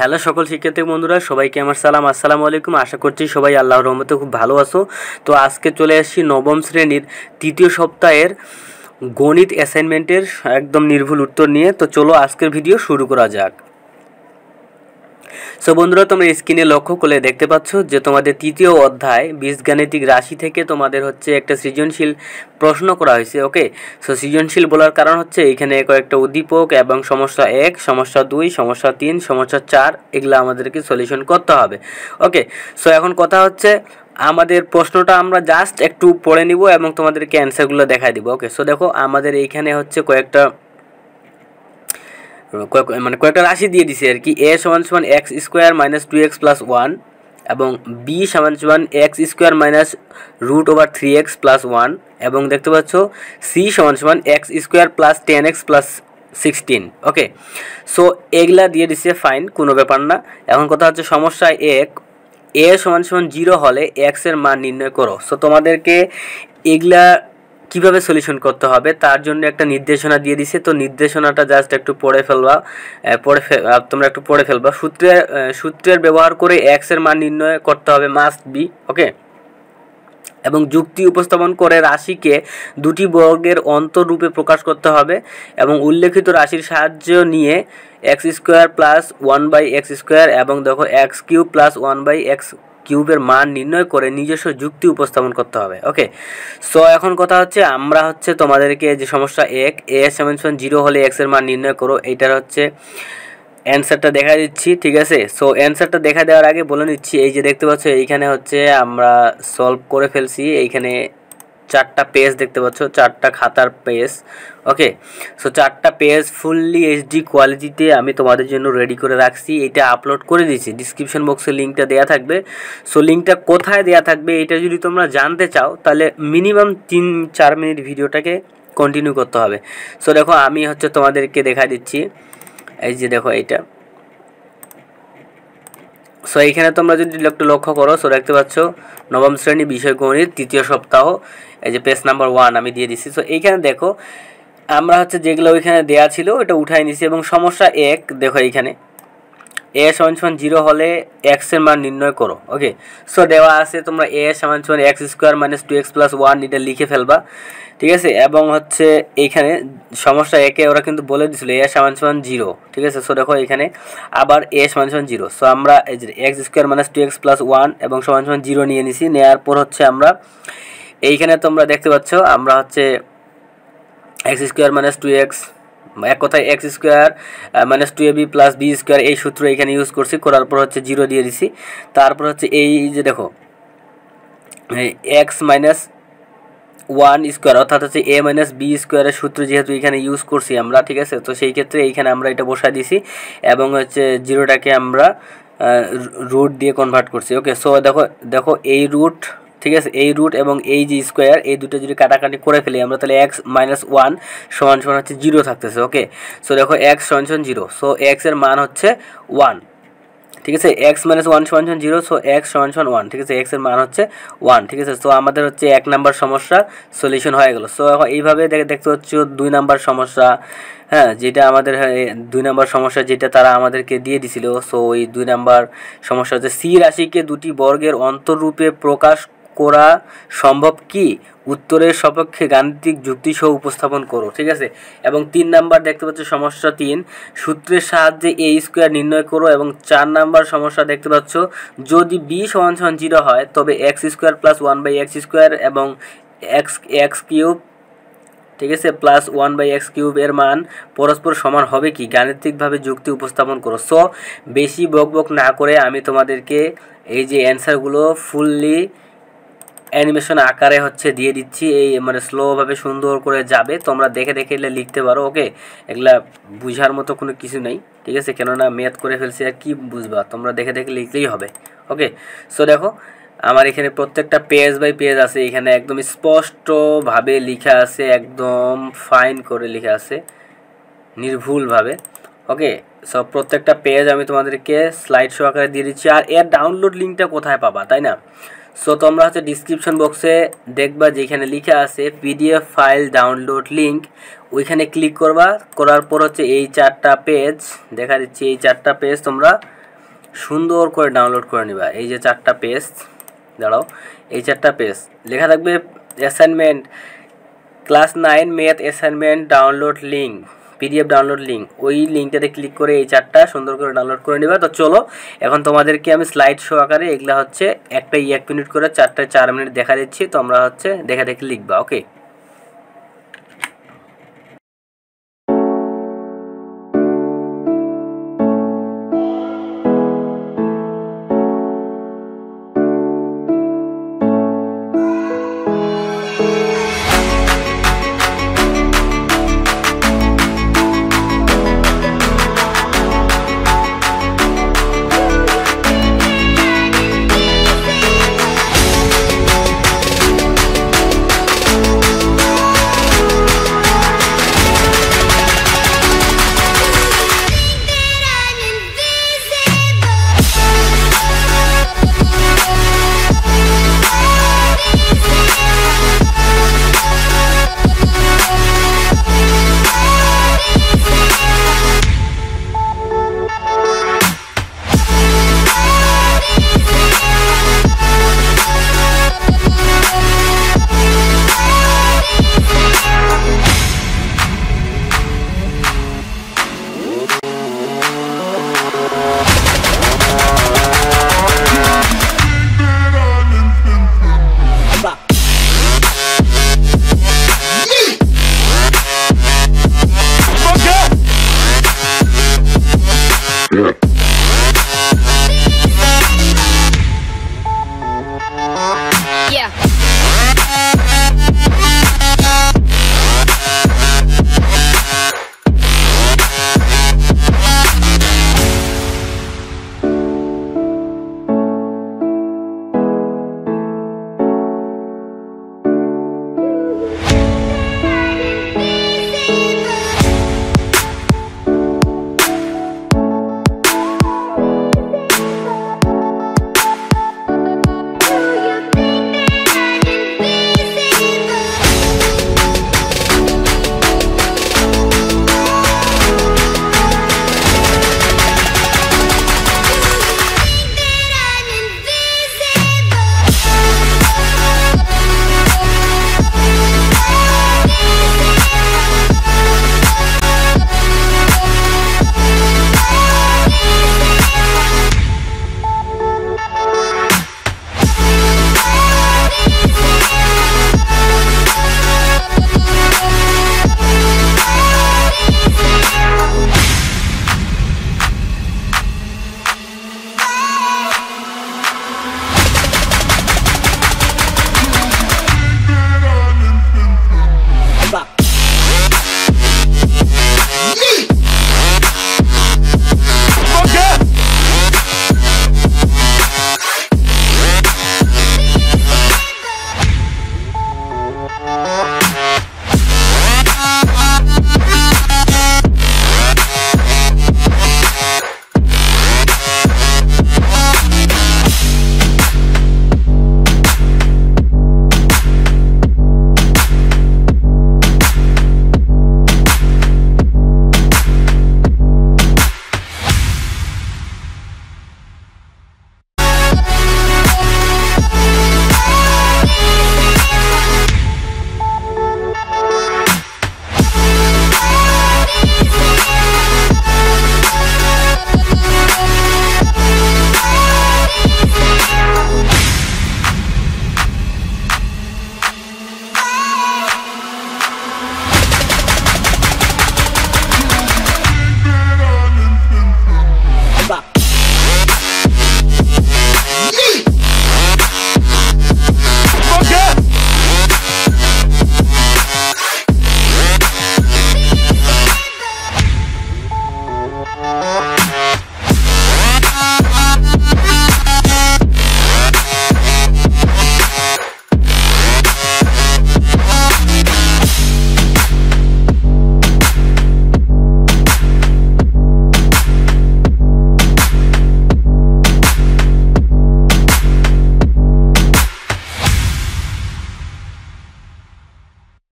Hello सकल शिक्षार्थी बंधुरा सबाई के आमार सालाम आसलामु आलैकुम। आशा करछि सबाई आल्लाहर रहमते खूब भालो आछो। तो आज के चले आसि नवम श्रेणीर तृतीय सप्ताहेर गणित असाइनमेंटेर एकदम निर्भुल उत्तर निये। तो चलो आजकेर भिडियो शुरू करा जाक। सो बंधुरा तुम्हारा स्क्रिने लक्ष्य कर ले देखते पाচ্ছ যে তোমাদের তৃতীয় অধ্যায় বীজগাণিতিক রাশি থেকে তোমাদের হচ্ছে একটা সৃজনশীল প্রশ্ন করা হয়েছে। ওকে, সো সৃজনশীল বলার কারণ হচ্ছে এখানে কয়েকটা উদ্দীপক এবং সমস্যা ১, সমস্যা ২, সমস্যা ৩, সমস্যা ৪ এগুলো আমাদেরকে সলিউশন করতে হবে। ওকে, সো এখন কথা হচ্ছে আমাদের প্রশ্নটা আমরা জাস্ট একটু পড়ে নিব এবং তোমাদেরকে অ্যানসারগুলো দেখাই দিব। ওকে, সো দেখো আমাদের এইখানে হচ্ছে কয়েকটা মানে কয়েকটা রাশি দিয়ে দিছে আর কি। a সমান সমান x square minus 2x plus 1 এবং b সমান সমান x square minus root over 3x plus 1 এবং দেখতে পাচ্ছ c সমান সমান x square plus 10x plus 16। Okay, so এগুলা দিয়ে দিছে, ফাইন, কোনো ব্যাপার না। এখন কথা হচ্ছে সমস্যা 1, a সমান সমান 0 হলে x এর মান নির্ণয় করো। সো তোমাদেরকে এগুলা কিভাবে সলিউশন করতে হবে তার জন্য একটা নির্দেশনা দিয়ে দিছে। তো নির্দেশনাটা জাস্ট একটু তোমরা একটু পড়ে ফেলবা। সূত্রের ব্যবহার করে x এর মান নির্ণয় করতে হবে, মাস্ট বি। ওকে, এবং যুক্তি উপস্থাপন করে রাশিকে দুটি বর্গের অন্তররূপে প্রকাশ করতে হবে এবং উল্লেখিত রাশির সাহায্য নিয়ে x square plus 1/x square এবং দেখো x কিউব প্লাস 1/x কিউবের মান নির্ণয় করে নিজস্ব যুক্তি উপস্থাপন করতে হবে। ওকে, সো এখন কথা হচ্ছে আমরা হচ্ছে তোমাদেরকে যে সমস্যা 1, a সমান সমান 0 হলে x এর মান নির্ণয় করো, এটার হচ্ছে অ্যানসারটা দেখা দিচ্ছি, ঠিক আছে। সো অ্যানসারটা দেখা দেওয়ার আগে বলে নিচ্ছি, এই যে দেখতে পাচ্ছ এইখানে হচ্ছে আমরা সলভ করে ফেলছি। এইখানে চারটা পেজ দেখতে পাচ্ছ, চারটা খাতার পেজ। ওকে, সো চারটা পেজ ফুললি এইচডি কোয়ালিটিতে আমি তোমাদের জন্য রেডি করে রাখছি, এটা আপলোড করে দিয়েছি। ডিসক্রিপশন বক্সে লিঙ্কটা দেওয়া থাকবে। সো লিঙ্কটা কোথায় দেওয়া থাকবে এটা যদি তোমরা জানতে চাও তাহলে মিনিমাম 3-4 মিনিট ভিডিওটাকে কন্টিনিউ করতে হবে। সো দেখো আমি হচ্ছে তোমাদেরকে দেখা দিচ্ছি, এই যে দেখো এইটা। সো এইখানে তোমরা যদি একটু লক্ষ্য করো, সো দেখতে পাচ্ছ নবম শ্রেণী বিষয় গণিত তৃতীয় সপ্তাহ, এই যে পেজ নাম্বার 1 আমি দিয়ে দিচ্ছি। সো এইখানে দেখো আমরা হচ্ছে যেগুলো ওইখানে দেয়া ছিল ওটা উঠাই নিছি এবং সমস্যা 1 দেখো এইখানে a সমান সমান 0 হলে x এর মান নির্ণয় করো। ওকে, সো দেওয়া আছে তোমরা a সমান সমান x square minus 2x plus 1 এটা লিখে ফেলবা, ঠিক আছে। এবং হচ্ছে এইখানে সমস্যা 1 এ ওরা কিন্তু বলে দিছিল a সমান সমান 0, ঠিক আছে। সো দেখো এখানে আবার a সমান সমান 0। সো আমরা এই যে x square minus 2x plus 1 এবং সমান সমান 0 নিয়ে নিছি। নেয়ার পর হচ্ছে আমরা এইখানে তোমরা দেখতে পাচ্ছ আমরা হচ্ছে x স্কোয়ার মাইনাস 2x এক কথায় x square minus 2ab plus b square এই সূত্র এখানে ইউজ করছি, করার পর হচ্ছে 0 দিয়ে দিছি। তারপর হচ্ছে এই যে দেখো x মাইনাস 1 স্কোয়ার অর্থাৎ হচ্ছে a মাইনাস b স্কোয়ারের সূত্র যেহেতু এখানে ইউজ করছি আমরা, ঠিক আছে। তো সেই ক্ষেত্রে এইখানে আমরা এটা বসায় দিছি এবং হচ্ছে 0টাকে আমরা রুট দিয়ে কনভার্ট করছি। ওকে, সো দেখো দেখো এই রুট, ঠিক আছে, এই রুট এবং এই যে স্কোয়ার এই দুটো যদি কাটাকাটি করে ফেলি আমরা তাহলে x মাইনাস 1 সমান সমান হচ্ছে 0 থাকতেছে। ওকে, সো দেখো x সমান সমান 0, সো x এর মান হচ্ছে 1, ঠিক আছে। x মাইনাস 1 সমান সমান 0, সো x সমান সমান 1, ঠিক আছে, x এর মান হচ্ছে 1, ঠিক আছে। সো আমাদের হচ্ছে 1 নাম্বার সমস্যা সলিউশন হয়ে গেল। সো এইভাবে দেখতে হচ্ছে 2 নাম্বার সমস্যা, হ্যাঁ, যেটা আমাদের 2 নাম্বার সমস্যা যেটা তারা আমাদেরকে দিয়ে দিছিল। সো ওই 2 নাম্বার সমস্যা হচ্ছে c রাশিকে দুটি বর্গের অন্তররূপে প্রকাশ করা সম্ভব কি, উত্তরের সপক্ষে গাণিতিক যুক্তি সহ উপস্থাপন করো, ঠিক আছে। এবং 3 নাম্বার দেখতে পাচ্ছ সমস্যা 3, সূত্রের সাহায্যে a স্কয়ার নির্ণয় করো। এবং 4 নাম্বার সমস্যা দেখতে পাচ্ছ যদি b সমান সমান 0 হয় তবে x square plus 1/x square এবং x কিউব, ঠিক আছে, প্লাস 1/x কিউব এর মান পরস্পর সমান হবে কি, গাণিতিকভাবে যুক্তি উপস্থাপন করো। সো বেশি বকবক না করে আমি তোমাদেরকে এই যে অ্যানসারগুলো ফুললি অ্যানিমেশন আকারে হচ্ছে দিয়ে দিচ্ছি, এই মানে স্লোভাবে সুন্দর করে যাবে, তোমরা দেখে দেখে এগুলো লিখতে পারো। ওকে, এগুলা বুঝার মতো কোনো কিছু নেই, ঠিক আছে, কেননা ম্যাথ করে ফেলছি আর কি বুঝবা, তোমরা দেখে দেখে লিখলেই হবে। ওকে, সো দেখো আমার এখানে প্রত্যেকটা পেজ বাই পেজ আছে, এখানে একদম স্পষ্টভাবে লেখা আছে, একদম ফাইন করে লেখা আছে নির্ভুলভাবে। ওকে, সো প্রত্যেকটা পেজ আমি তোমাদেরকে স্লাইড শো আকারে দিয়ে দিচ্ছি। আর এর ডাউনলোড লিঙ্কটা কোথায় পাবা, তাই না? সো তোমরা হচ্ছে ডিসক্রিপশন বক্সে দেখবা যেখানে লেখা আছে পিডিএফ ফাইল ডাউনলোড লিঙ্ক, ওইখানে ক্লিক করবা। করার পর হচ্ছে এই চারটা পেজ দেখা দিচ্ছি, এই চারটা পেজ তোমরা সুন্দর করে ডাউনলোড করে নিবা। এই যে চারটা পেজ, দাঁড়াও, এই চারটা পেজ লেখা থাকবে assignment class 9 math assignment download link, PDF download link, ওই লিঙ্কটাতে ক্লিক করে এই চারটা সুন্দর করে ডাউনলোড করে নিবা। তো চলো এখন তোমাদেরকে আমি স্লাইড শো আকারে এগুলা হচ্ছে একটা 1 মিনিট করে চারটা 4 মিনিট দেখা দিচ্ছি, তোমরা হচ্ছে দেখে দেখে লিখবা। ওকে।